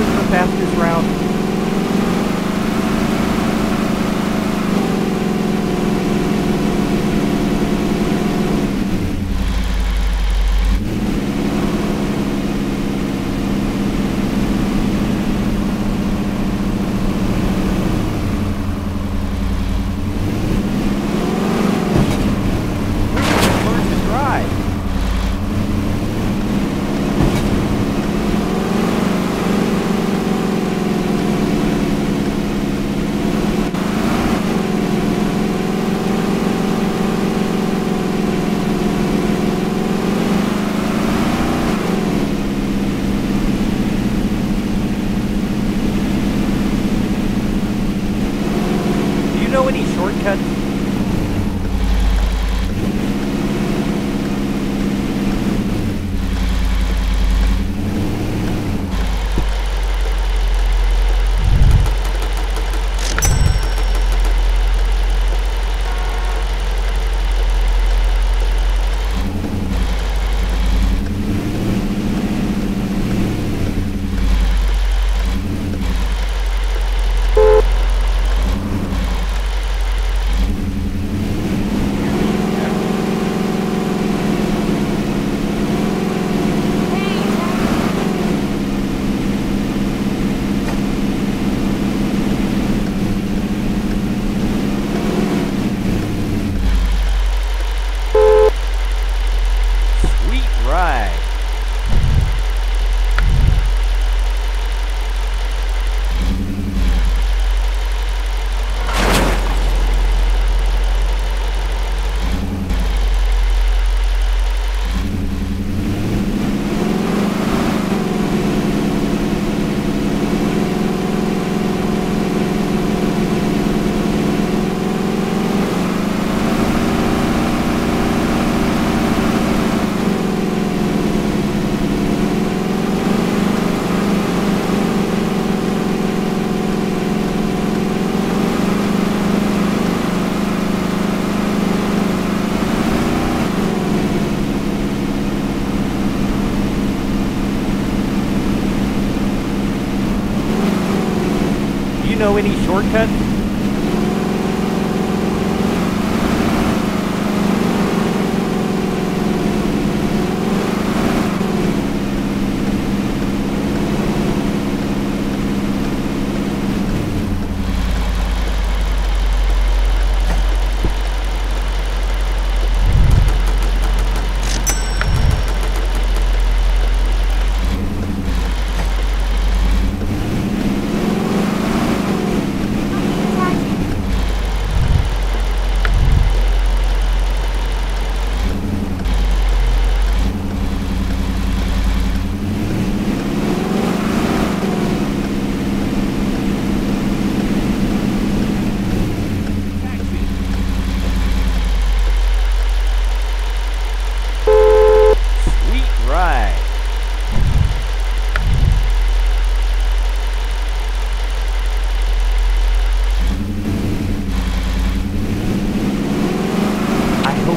is the fastest route. Know any shortcuts?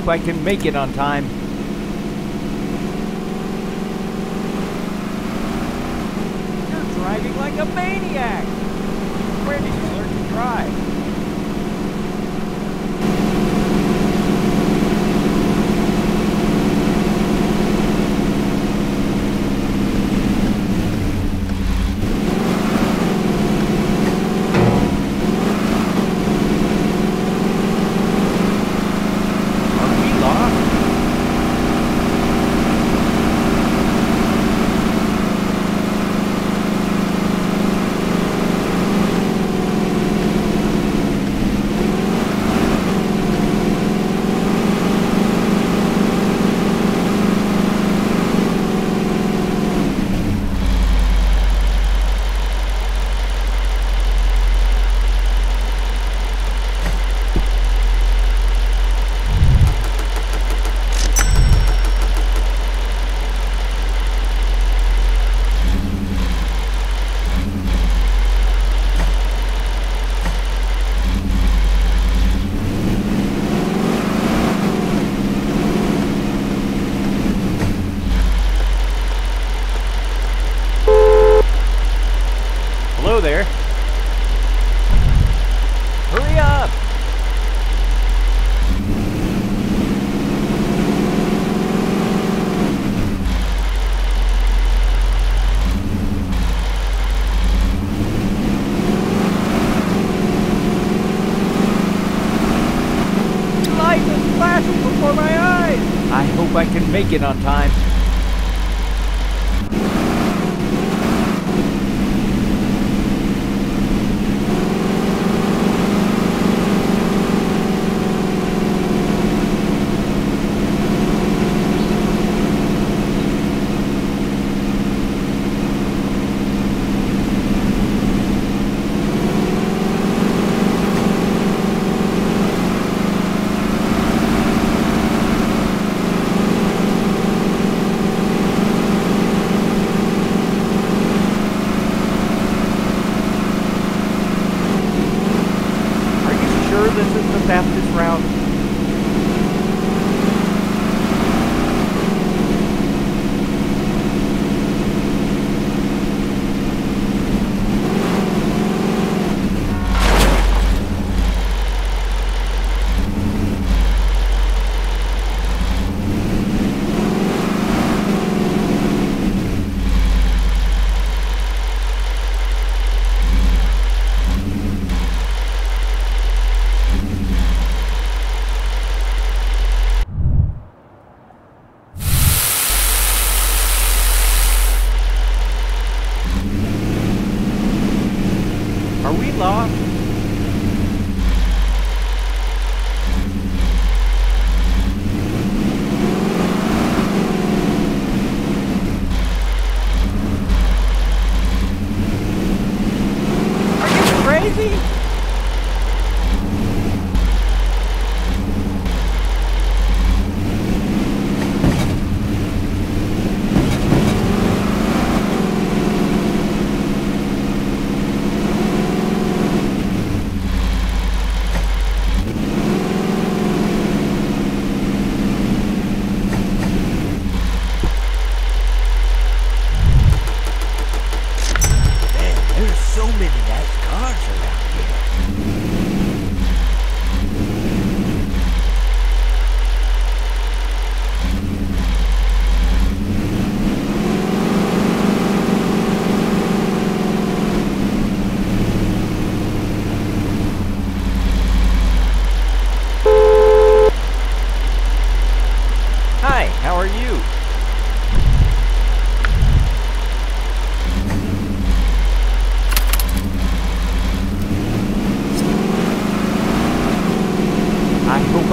I can make it on time. You're driving like a maniac. Where did you learn to drive? make it on time. Fastest route. Are we lost? Are you crazy?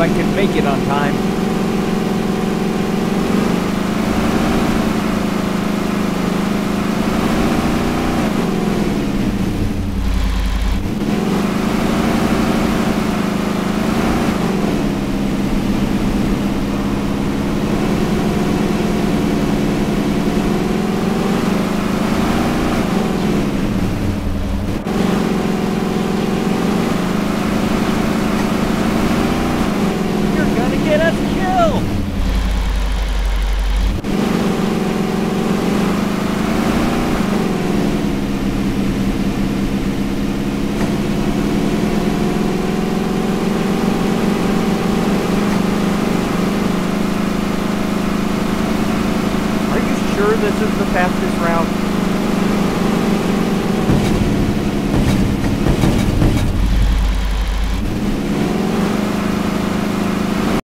I can make it on time. This is the fastest